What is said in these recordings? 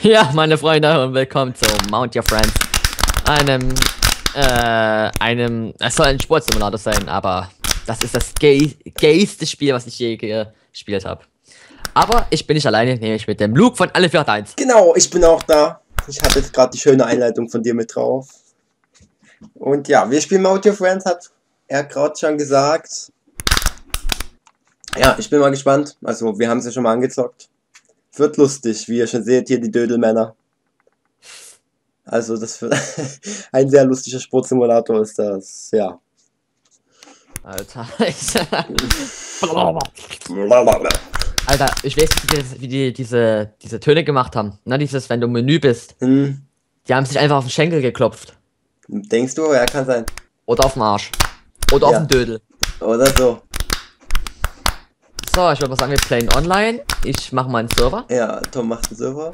Ja, meine Freunde, und willkommen zu Mount Your Friends. Es soll ein Sportsimulator sein, aber das ist das gayste Spiel, was ich je gespielt habe. Aber ich bin nicht alleine, nämlich mit dem Luke von Alle 41. Genau, ich bin auch da. Ich hatte jetzt gerade die schöne Einleitung von dir mit drauf. Und ja, wir spielen Mount Your Friends, hat er gerade schon gesagt. Ja, ich bin mal gespannt. Also, wir haben es ja schon mal angezockt. Wird lustig, wie ihr schon seht, hier die Dödelmänner. Also das wird ein sehr lustiger Sportsimulator ist das, ja. Alter, Alter, ich weiß nicht, wie die diese Töne gemacht haben. Na, dieses, wenn du im Menü bist. Hm. Die haben sich einfach auf den Schenkel geklopft. Denkst du? Ja, kann sein. Oder auf den Arsch. Oder ja, auf den Dödel. Oder so. So, ich würde mal sagen, wir playen online. Ich mache mal einen Server. Ja, Tom macht einen Server.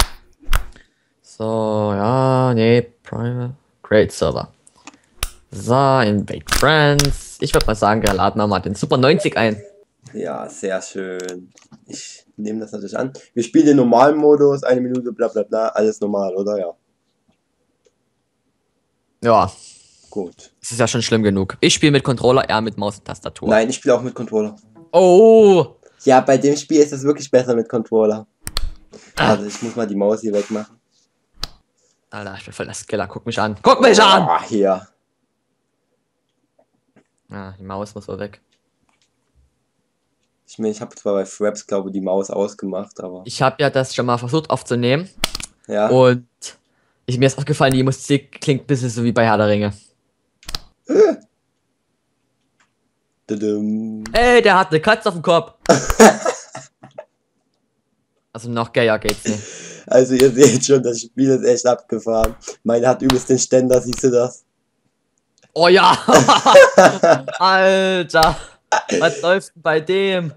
So, ja, nee, Prime. Great Server. So, Invade Friends. Ich würde mal sagen, wir laden mal den Super 90 ein. Ja, sehr schön. Ich nehme das natürlich an. Wir spielen den normalen Modus, 1 Minute, bla bla bla. Alles normal, oder? Ja. Ja. Gut. Es ist ja schon schlimm genug. Ich spiele mit Controller, er mit Maus und Tastatur. Nein, ich spiele auch mit Controller. Oh! Ja, bei dem Spiel ist es wirklich besser mit Controller. Also, ich muss mal die Maus hier wegmachen. Alter, ich bin voll der Skiller. Guck mich an. Guck mich an! Ah, hier. Ja, die Maus muss wohl weg. Ich meine, ich habe zwar bei Fraps, glaube ich, die Maus ausgemacht, aber... Ich habe ja das schon mal versucht aufzunehmen. Ja. Und mir ist aufgefallen, die Musik klingt ein bisschen so wie bei Herr der Ringe. Ey, der hat eine Katze auf dem Kopf. Also noch gayer geht's nicht. Also ihr seht schon, das Spiel ist echt abgefahren. Meine hat übelst den Ständer, siehst du das? Oh ja! Alter! Was läuft denn bei dem?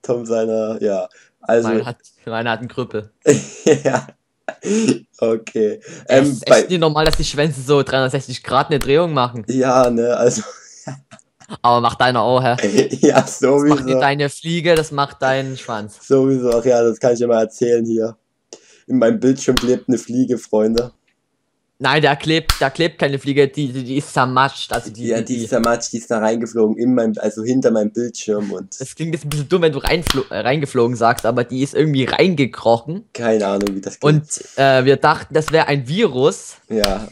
Tom seiner, ja. Also meine hat einen Krüppel. Ja. Okay. Es ist echt nicht normal, dass die Schwänze so 360 Grad eine Drehung machen. Ja, ne, also... Aber macht deiner auch, hä? Ja, sowieso. Das macht deine Fliege, das macht deinen Schwanz. Sowieso, ach ja, das kann ich dir mal erzählen hier. In meinem Bildschirm klebt eine Fliege, Freunde. Nein, da klebt keine Fliege, die ist zermatscht. Also die ist zermatscht, die ist da reingeflogen, also hinter meinem Bildschirm. Und das klingt jetzt ein bisschen dumm, wenn du reingeflogen sagst, aber die ist irgendwie reingekrochen. Keine Ahnung, wie das klingt. Und wir dachten, das wäre ein Virus. Ja.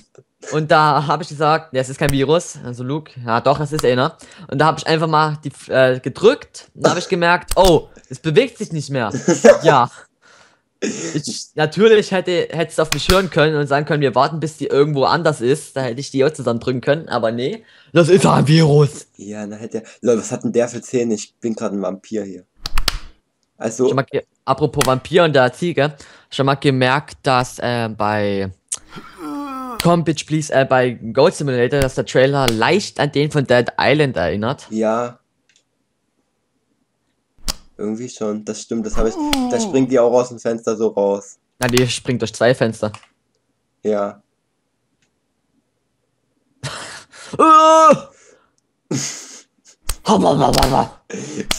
Und da habe ich gesagt, es ist kein Virus, also Luke, ja doch, es ist einer. Und da habe ich einfach mal gedrückt und da habe ich gemerkt, oh, es bewegt sich nicht mehr. Ja. Natürlich hätte es auf mich hören können und sagen können, wir warten, bis die irgendwo anders ist. Da hätte ich die auch zusammendrücken können, aber nee, das ist ein Virus. Ja, dann hätte er, Leute, was hat denn der für Zähne? Ich bin gerade ein Vampir hier. Also... Apropos Vampir und der Ziege, schon mal gemerkt, dass bei... Komm, bitch, please, bei Gold Simulator, dass der Trailer leicht an den von Dead Island erinnert. Ja. Irgendwie schon, das stimmt, das habe ich. Da springt die auch aus dem Fenster so raus. Na, die springt durch zwei Fenster. Ja. Vor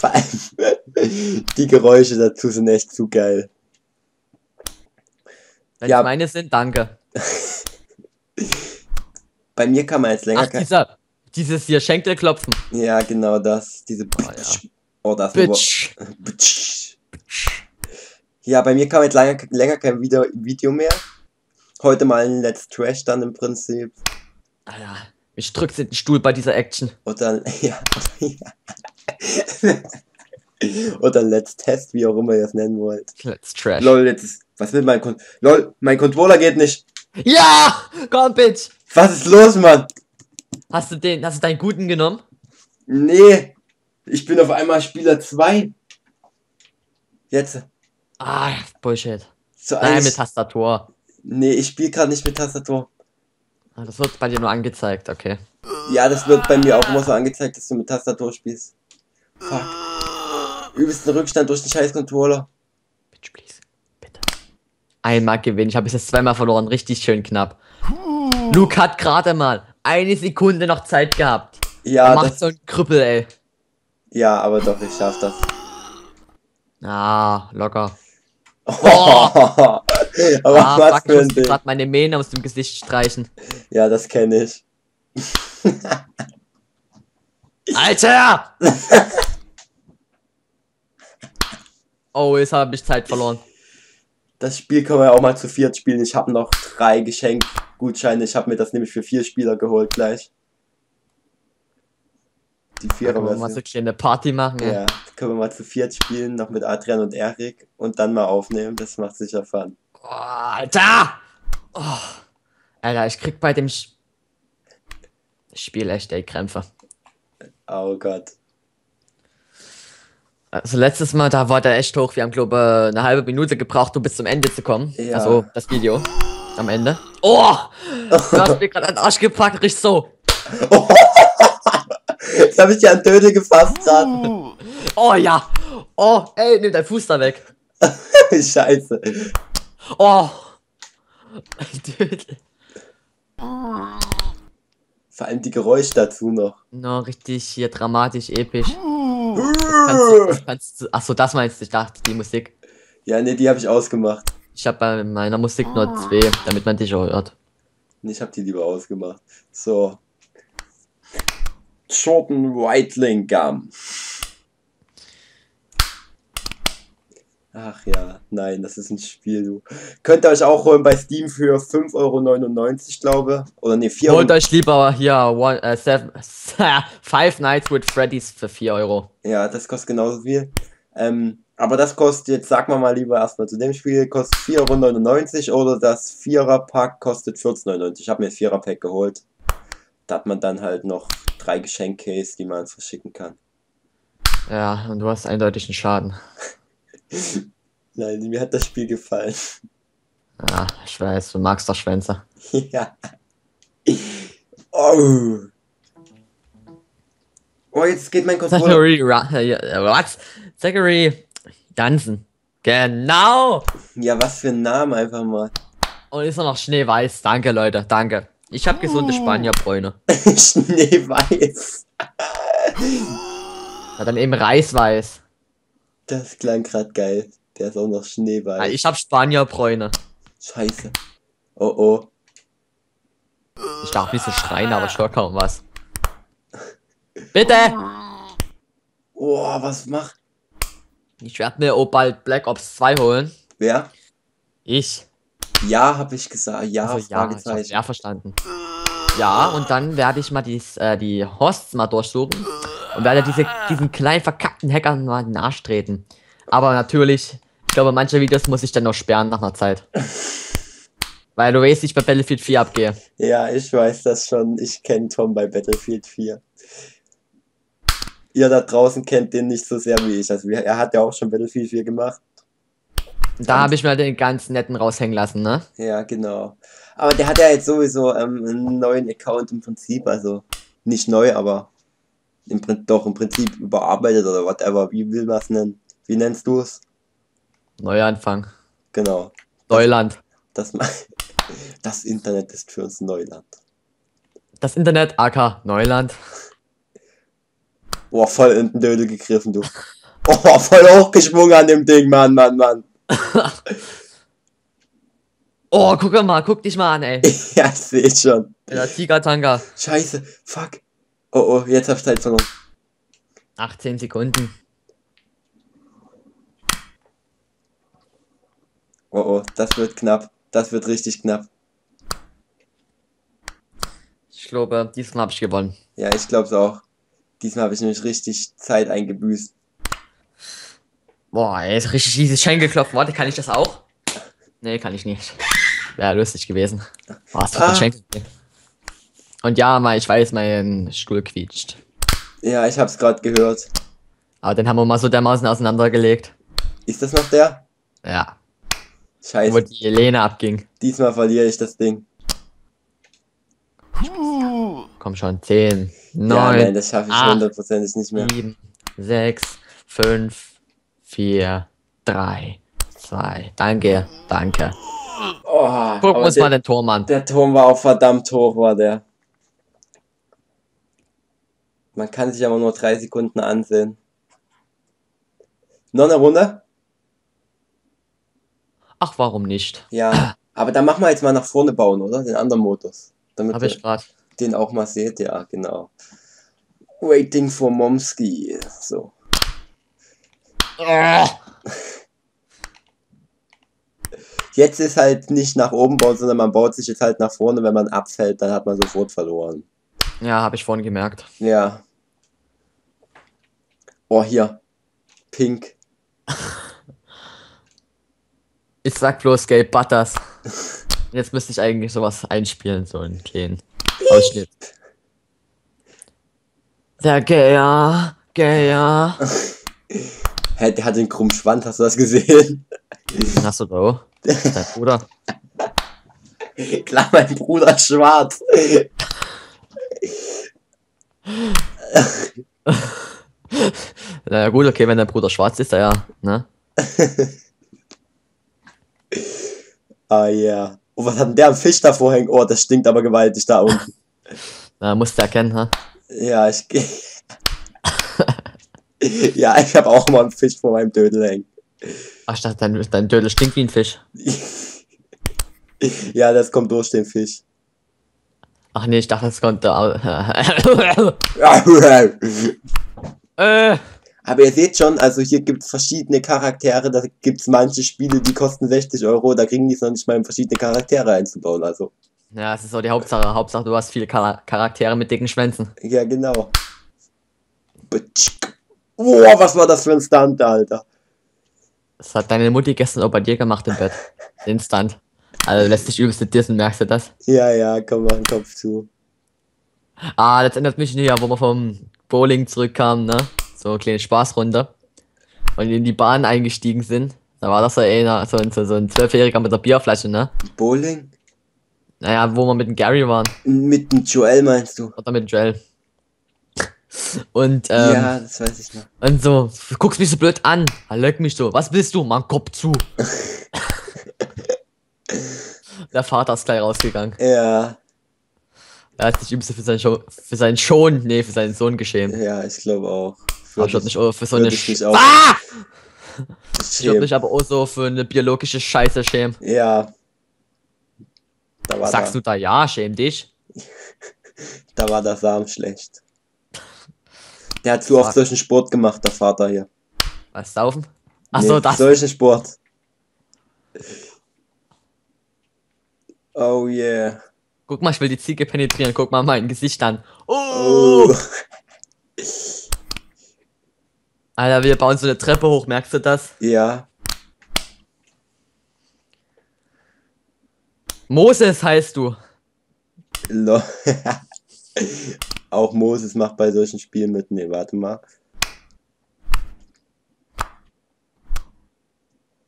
allem, die Geräusche dazu sind echt zu geil. Wenn ja, meine sind, danke. Bei mir kann man jetzt länger... Ach, dieses hier Schenkelklopfen. Ja, genau das. Diese... Oh, ja. Oh, das Bitch. Ja, bei mir kann man jetzt länger kein Video mehr. Heute mal ein Let's Trash dann im Prinzip. Alter, mich drückt in den Stuhl bei dieser Action. Oder... Ja. Oder Let's Test, wie auch immer ihr es nennen wollt. Let's Trash. Lol, jetzt... Was will mein... Lol, mein Controller geht nicht. Ja! Komm, Bitch! Was ist los, Mann? Hast du deinen guten genommen? Nee. Ich bin auf einmal Spieler 2. Jetzt. Ah, Bullshit. So, nein, mit Tastatur. Nee, ich spiele gerade nicht mit Tastatur. Das wird bei dir nur angezeigt, okay. Ja, das wird bei mir auch immer so angezeigt, dass du mit Tastatur spielst. Fuck. Übelsten Rückstand durch den scheiß Controller. Bitch, please. Einmal gewinnen. Ich habe es jetzt zweimal verloren. Richtig schön knapp. Luke hat gerade mal 1 Sekunde noch Zeit gehabt. Ja, er macht so ein Krüppel, ey. Ja, aber doch, ich schaff das. Ah, locker. Oh. Aber was für ein Ding. Ich muss gerade meine Mähne aus dem Gesicht streichen. Ja, das kenne ich. Alter! Oh, jetzt habe ich Zeit verloren. Das Spiel können wir ja auch mal zu viert spielen. Ich habe noch 3 Geschenkgutscheine. Ich habe mir das nämlich für 4 Spieler geholt gleich. Die Vierer werden. Mal so eine Party machen. Ja, können wir mal zu viert spielen, noch mit Adrian und Erik und dann mal aufnehmen. Das macht sicher Fun. Oh, Alter! Oh, Alter, ich krieg bei dem Spiel echt ey Krämpfe. Oh Gott. Also letztes Mal, da war der echt hoch. Wir haben, glaube ich, eine halbe Minute gebraucht, um bis zum Ende zu kommen. Ja. Also das Video am Ende. Oh! Du hast mir gerade einen Arsch gepackt, riecht so. Oh. Jetzt habe ich dir an Dödel gefasst gerade. Oh ja. Oh, ey, nimm deinen Fuß da weg. Scheiße. Oh. Dödel. Vor allem die Geräusche dazu noch. No, richtig hier dramatisch, episch. Achso, das meinst du? Ich dachte, die Musik. Ja, ne, die habe ich ausgemacht. Ich habe bei meiner Musik nur 2, damit man dich hört. Ich habe die lieber ausgemacht. So. Schoten Whiteling Gum. Ach ja, nein, das ist ein Spiel, du. Könnt ihr euch auch holen bei Steam für 5,99 €, glaube. Oder ne, 4 €. Holt euch lieber hier Five Nights with Freddy's für 4 €. Ja, das kostet genauso viel. Aber das kostet, jetzt sag mal lieber erstmal zu dem Spiel, kostet 4,99 € oder das 4er-Pack kostet 14,99 €. Ich habe mir 4er-Pack geholt. Da hat man dann halt noch 3 Geschenk-Case, die man verschicken kann. Ja, und du hast eindeutig einen Schaden. Nein, mir hat das Spiel gefallen. Ah, ich weiß, du magst doch Schwänze. Ja. Oh. Oh, jetzt geht mein Controller. Zachary, was? Zachary Jansen. Genau. Ja, was für ein Name einfach mal. Und ist er noch schneeweiß? Danke, Leute, danke. Ich habe gesunde Spanierbräune. Schneeweiß. Ja, dann eben Reisweiß. Das klang gerade geil. Der ist auch noch schneeweiß. Ich hab Spanierbräune. Scheiße. Oh oh. Ich darf nicht so schreien, aber ich höre kaum was. Bitte! Oh, was macht? Ich werde mir auch bald Black Ops 2 holen. Wer? Ich. Ja, hab ich gesagt. Ja, also, ja, ich ja verstanden. Ja, und dann werde ich mal die Hosts mal durchsuchen. Und werde diesen kleinen verkackten Hackern mal in den Arsch treten. Aber natürlich, ich glaube, manche Videos muss ich dann noch sperren nach einer Zeit. Weil du weißt, ich bei Battlefield 4 abgehe. Ja, ich weiß das schon. Ich kenne Tom bei Battlefield 4. Ihr da draußen kennt den nicht so sehr wie ich. Also er hat ja auch schon Battlefield 4 gemacht. Da habe ich mal den ganz netten raushängen lassen, ne? Ja, genau. Aber der hat ja jetzt sowieso einen neuen Account im Prinzip. Also nicht neu, aber im Prinzip überarbeitet oder whatever. Wie will man es nennen? Wie nennst du es? Neuanfang. Genau. Neuland. Das Internet ist für uns Neuland. Das Internet, aka Neuland. Boah, voll in den Dödel gegriffen, du. Oh, voll hochgeschwungen an dem Ding, Mann, Mann, Mann. Oh, guck dich mal an, ey. Ja, ich seh schon. Der Tiger-Tanker. Scheiße, fuck. Oh, oh, jetzt hab ich Zeit verloren. 18 Sekunden. Oh, oh, das wird knapp. Das wird richtig knapp. Ich glaube, diesmal hab ich gewonnen. Ja, ich glaub's auch. Diesmal habe ich nämlich richtig Zeit eingebüßt. Boah, ey, ist richtig dieses Schein geklopft. Warte, kann ich das auch? Nee, kann ich nicht. Wäre lustig gewesen. Boah, es hat Schenkel. Und ja, ich weiß, mein Stuhl quietscht. Ja, ich hab's gerade gehört. Aber den haben wir mal so dermaßen auseinandergelegt. Ist das noch der? Ja. Scheiße. Wo die Elena abging. Diesmal verliere ich das Ding. Komm schon, 10, 9, ja, nein, das schaffe ich 100%ig nicht mehr. 7, 6, 5, 4, 3, 2, danke, danke. Oh, gucken wir uns mal den Turm an. Der Turm war auch verdammt hoch, war der. Man kann sich aber nur 3 Sekunden ansehen. Noch eine Runde? Ach, warum nicht? Ja, aber dann machen wir jetzt mal nach vorne bauen, oder? Den anderen Modus. Hab ich grad. Den auch mal seht, ja, genau. Waiting for Momski. So. Jetzt ist halt nicht nach oben bauen, sondern man baut sich jetzt halt nach vorne. Wenn man abfällt, dann hat man sofort verloren. Ja, habe ich vorhin gemerkt. Ja. Oh, hier. Pink. Ich sag bloß gelb Butters. Jetzt müsste ich eigentlich sowas einspielen, so einen kleinen Ausschnitt. Der Geier, Geier. Der hat den krummen Schwanz, hast du das gesehen? Hast du da auch? Dein Bruder. Klar, mein Bruder ist schwarz. Naja gut, okay, wenn dein Bruder schwarz ist, ja, ne? Ah ja. Oh, was hat denn der am Fisch davor hängen? Oh, das stinkt aber gewaltig da unten. Na, musst du erkennen, ha? Ja, ich gehe. Ja, ich habe auch mal einen Fisch vor meinem Dödel hängen. Ach, ich dachte, dein Dödel stinkt wie ein Fisch. Ja, das kommt durch den Fisch. Ach nee, ich dachte, das kommt da. Aber ihr seht schon, also hier gibt es verschiedene Charaktere, da gibt es manche Spiele, die kosten 60 €, da kriegen die es noch nicht mal, verschiedene Charaktere einzubauen, also. Ja, das ist so die Hauptsache, du hast viele Charaktere mit dicken Schwänzen. Ja, genau. Oh, was war das für ein Stunt, Alter? Das hat deine Mutti gestern auch bei dir gemacht im Bett. Den Stunt. Also lässt dich übelst mit dissen, merkst du das? Ja, ja, komm mal den Kopf zu. Ah, das erinnert mich nicht, wo wir vom Bowling zurückkamen, ne? So eine kleine Spaßrunde. Und in die Bahn eingestiegen sind. Da war das so einer, so ein 12-Jähriger mit der Bierflasche, ne? Bowling? Naja, wo wir mit dem Gary waren. Mit dem Joel meinst du? Oder mit dem Joel. Und, ja, das weiß ich noch. Und so, du guckst mich so blöd an. Leck mich so. Was willst du? Mann, Kopf zu. Der Vater ist gleich rausgegangen. Ja. Er hat sich übelst für seinen Sohn geschämt. Ja, ich glaube auch. Aber ich würde mich auch für so eine ich würde mich aber auch so für eine biologische Scheiße schämen. Ja. Sagst du da ja, schäm dich? Da war der Samen schlecht. Der hat zu oft solchen Sport gemacht, der Vater hier. Was, saufen? Achso, nee, das. Solchen Sport. Oh yeah. Guck mal, ich will die Ziege penetrieren. Guck mal mein Gesicht an. Oh! Alter, wir bauen so eine Treppe hoch. Merkst du das? Ja. Moses heißt du. Auch Moses macht bei solchen Spielen mit. Ne, warte mal.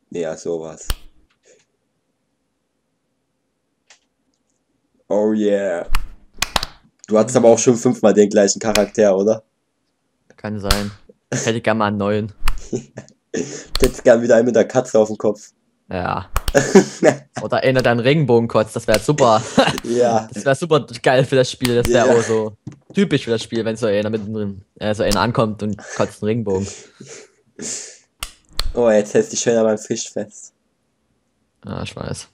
Ja, sowas. Oh yeah. Du hattest aber auch schon 5-mal den gleichen Charakter, oder? Kann sein. Ich hätte gerne mal einen neuen. Jetzt gern wieder einen mit der Katze auf dem Kopf. Ja. Oder einer, der einen Regenbogen kotzt, das wäre super. Ja. Das wäre super geil für das Spiel, das wäre auch so typisch für das Spiel, wenn so einer mittendrin, so einer ankommt und kotzt einen Regenbogen. Oh, jetzt hältst du dich schön an meinem Fisch fest. Ja, ich weiß.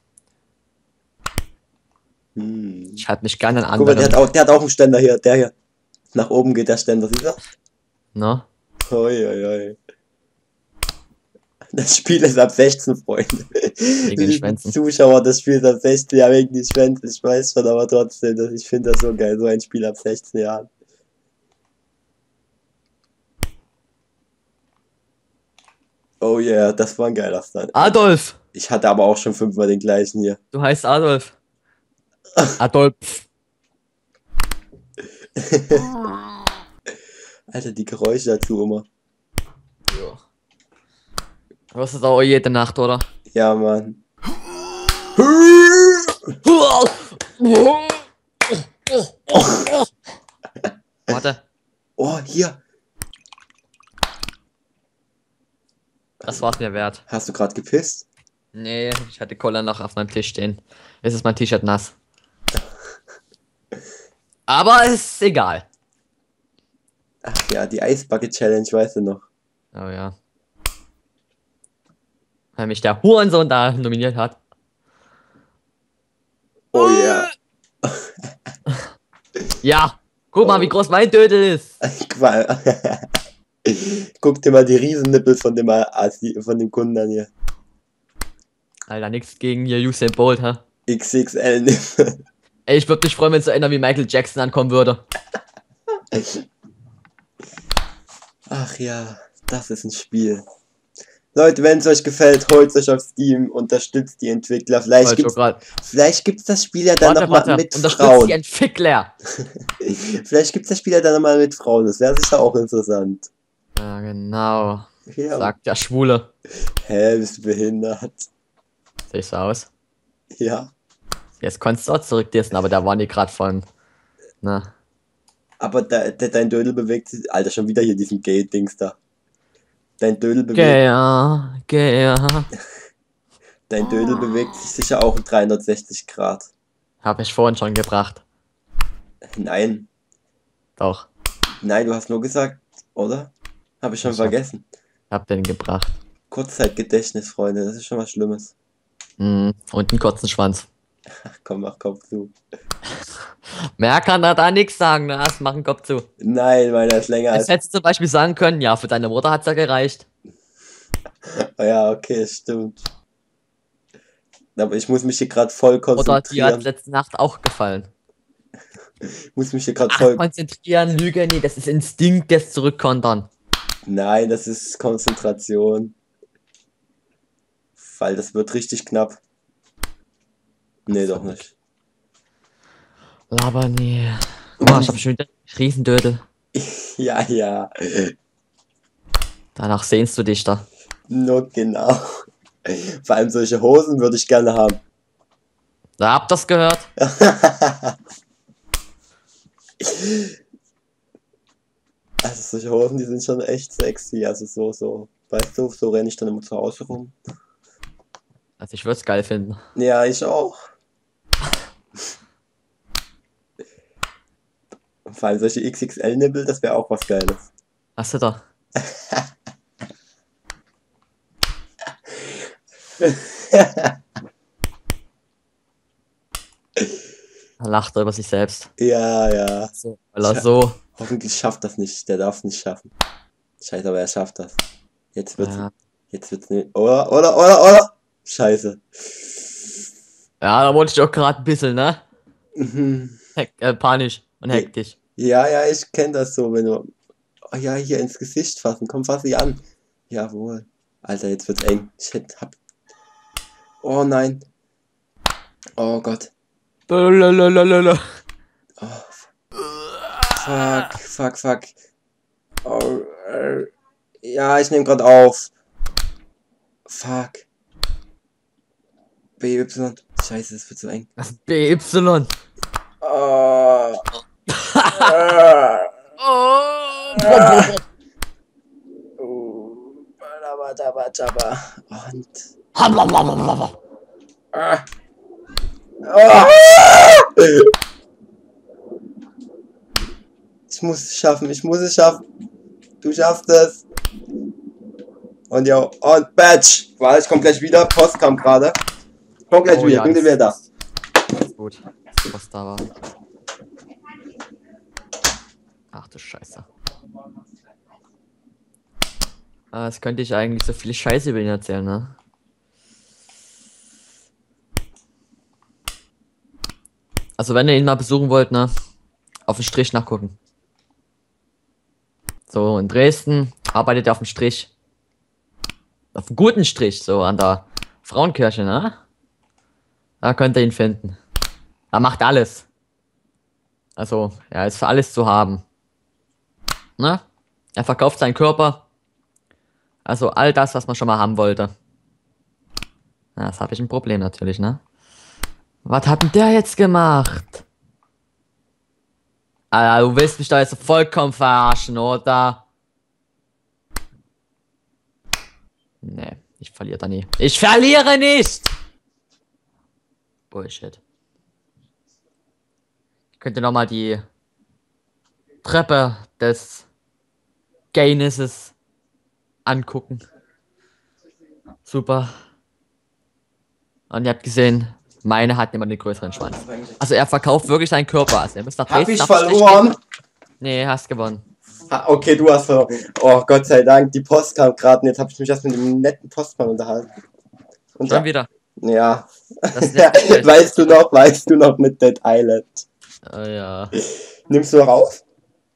Hm. Ich halte mich gerne an anderen. Guck mal, der hat auch einen Ständer hier, der hier. Nach oben geht der Ständer, siehst du? Na? Oi, oi, oi. Das Spiel ist ab 16, Freunde. Wegen den Schwänzen. Zuschauer, das Spiel ist ab 16, ja, wegen den Schwänzen. Ich weiß schon, aber trotzdem, ich finde das so geil, so ein Spiel ab 16 Jahren. Oh yeah, das war ein geiler Stand. Adolf! Ich hatte aber auch schon 5-mal den gleichen hier. Du heißt Adolf. Adolf. Alter, die Geräusche dazu immer. Ja. Du hast das auch jede Nacht, oder? Ja, Mann. Warte. Oh, hier. Das war's mir wert. Hast du gerade gepisst? Nee, ich hatte Cola noch auf meinem Tisch stehen. Jetzt ist mein T-Shirt nass. Aber ist egal. Ach ja, die Eisbucket Challenge, weißt du noch. Oh ja. Weil mich der Hurensohn da nominiert hat. Oh yeah. Ja, guck mal, wie groß mein Dödel ist. Guck dir mal die Riesennippel von dem Kunden an hier. Alter, nichts gegen hier Usain Bolt, ha? XXL-Nippel. Ey, ich würde mich freuen, wenn so einer wie Michael Jackson ankommen würde. Ach ja, das ist ein Spiel. Leute, wenn es euch gefällt, holt es euch auf Steam, unterstützt die Entwickler. Vielleicht gibt's das Spiel ja dann nochmal mit Frauen. Die Entwickler. Vielleicht gibt's das Spiel ja dann nochmal mit Frauen. Das wäre sicher auch interessant. Ja, genau. Ja. Sagt der Schwule. Hä, bist du behindert? Siehst du aus? Ja. Jetzt konntest du auch zurückdissen, aber da waren die gerade von. Na. Aber dein Dödel bewegt sich. Alter, schon wieder hier diesen Gay-Dings da. Dein Dödel bewegt. Dein Dödel bewegt sich sicher auch 360 Grad. Hab ich vorhin schon gebracht. Nein. Doch. Nein, du hast nur gesagt, oder? Hab ich schon vergessen. Hab den gebracht. Kurzzeitgedächtnis, Freunde, das ist schon was Schlimmes. Mm, und einen kurzen Schwanz. Ach komm zu. Mehr kann er da nichts sagen, ne? Mach einen Kopf zu. Nein, weil das ist länger als... hättest du zum Beispiel sagen können, ja, für deine Mutter hat's ja gereicht. Ja, okay, stimmt. Aber ich muss mich hier gerade voll konzentrieren. Oder dir hat letzte Nacht auch gefallen. Ich muss mich hier gerade voll... konzentrieren, Lüge, nee, das ist Instinkt, das Zurückkontern. Nein, das ist Konzentration. Weil das wird richtig knapp. Nee, doch nicht. Laber, nee. Oh, ich hab schon wieder einen Riesendödel. Ja, ja. Danach sehnst du dich da. No, genau. Vor allem solche Hosen würde ich gerne haben. Da habt das gehört. Also solche Hosen, die sind schon echt sexy. Also so. Weißt du, so renne ich dann immer zu Hause rum. Also ich würde es geil finden. Ja, ich auch. Vor allem solche XXL-Nippel, das wäre auch was Geiles. Hast du da? Er lacht über sich selbst. Ja, ja. So, so. Hoffentlich schafft das nicht. Der darf es nicht schaffen. Scheiße, aber er schafft das. Jetzt wird's. Ja. Jetzt wird's nicht. Oder. Scheiße. Ja, da wollte ich auch gerade ein bisschen, ne? Mhm. Panisch und hektisch. Ja, ich kenne das so, wenn du... Oh ja, hier ins Gesicht fassen. Komm, fass sie an. Jawohl. Alter, jetzt wird's eng. Oh nein. Oh Gott. Blalalala. Oh. Fuck. Oh. Ja, ich nehme gerade auf. Fuck. BY. Scheiße, das wird so eng. Das BY. Oh. Ich muss es schaffen, Du schaffst es. Und ja, und Batch. Warte, ich komm gleich wieder. Post kam gerade. Komm gleich wieder, bin wieder da. Ist gut, was da war. Ach du Scheiße. Das könnte ich eigentlich so viel Scheiße über ihn erzählen, ne? Also wenn ihr ihn mal besuchen wollt, ne? Auf den Strich nachgucken. So, in Dresden arbeitet er auf dem Strich. Auf einem guten Strich, so an der Frauenkirche, ne? Da könnt ihr ihn finden. Er macht alles. Also, er ist für alles zu haben. Ne? Er verkauft seinen Körper. Also all das, was man schon mal haben wollte. Na, das habe ich ein Problem natürlich, ne? Was hat denn der jetzt gemacht? Alter, du willst mich da jetzt vollkommen verarschen, oder? Nee, ich verliere da nie. Ich verliere nicht! Bullshit. Ich könnte nochmal die Treppe des Gaynesses angucken. Super. Und ihr habt gesehen, meine hat immer den größeren Schwanz. Also er verkauft wirklich seinen Körper. Also, ihr müsst nach Dresden, hab ich verloren? Nee, hast gewonnen. Ah, okay, du hast verloren. Oh, Gott sei Dank, die Post kam gerade. Jetzt habe ich mich erst mit dem netten Postmann unterhalten. Und dann wieder. Ja. Weißt du noch mit Dead Island? Ja. Nimmst du noch auf?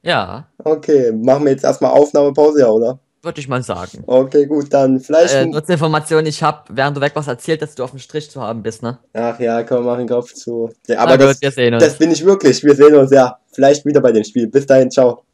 Ja. Okay, machen wir jetzt erstmal Aufnahmepause, ja, oder? Würde ich mal sagen. Okay, gut, dann vielleicht... kurze Information, ich habe, während du weg warst, erzählt, dass du auf dem Strich zu haben bist, ne? Ach ja, komm, mach den Kopf zu. Ja, aber gut, wir sehen uns. Das bin ich wirklich, wir sehen uns, ja. Vielleicht wieder bei dem Spiel. Bis dahin, ciao.